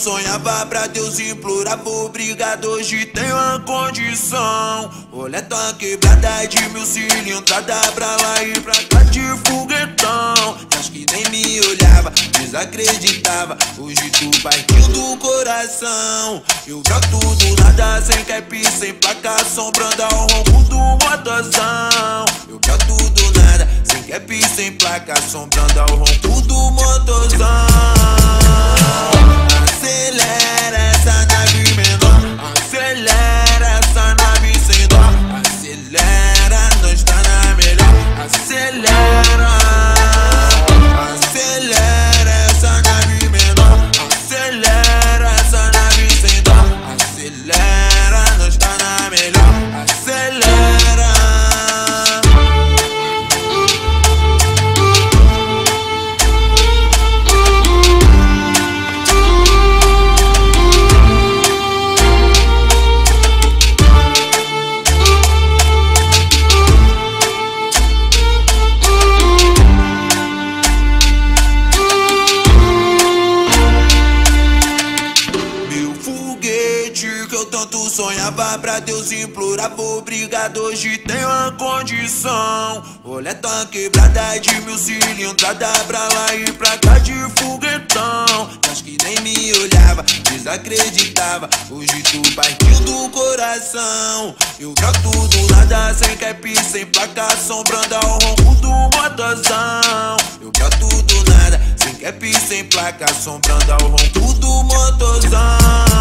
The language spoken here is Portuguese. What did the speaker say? sonhava pra Deus implorava obrigado, hoje tenho a condição. Olha tua quebrada de mil cilindrada, pra lá e pra cá de foguetão. Acho que nem me olhava, desacreditava, hoje tu partiu do coração. Eu broto do nada, sem cap, sem placa, assombrando ao rombo do motozão. Eu broto do nada, sem cap, sem placa, assombrando ao rombo do motozão. Acelera essa nave menor, acelera essa nave sem dó, acelera, nós tá na melhor, acelera, acelera essa nave menor, acelera essa nave sem dó, acelera, nós tá na melhor, acelera. Sonhava pra Deus implorava obrigado, hoje tenho a condição. Olha tua quebrada de mil cilindrada, pra lá e pra cá de foguetão. Acho que nem me olhava, desacreditava, hoje tu partiu do coração. Eu broto do nada, sem cap, sem placa, assombrando ao ronco do motozão. Eu broto do nada, sem cap, sem placa, assombrando ao ronco do motozão.